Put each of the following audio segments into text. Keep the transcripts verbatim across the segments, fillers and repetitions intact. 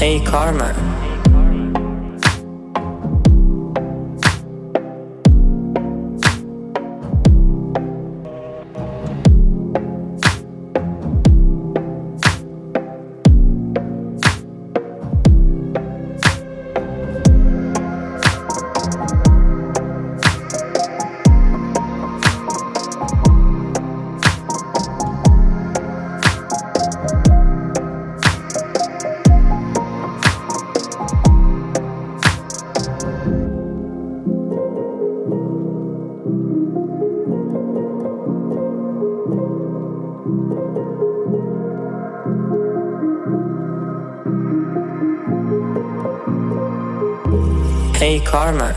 Hey Karma. Hey Karma.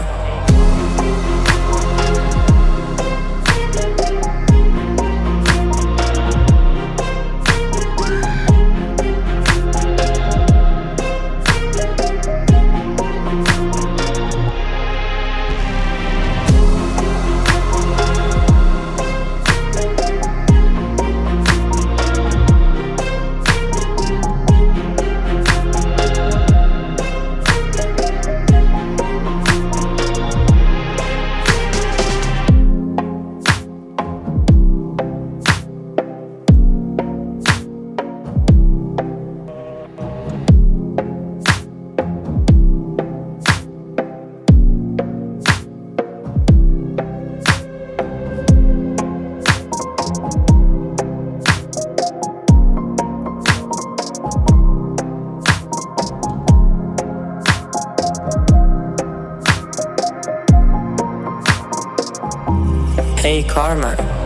Hey Karma.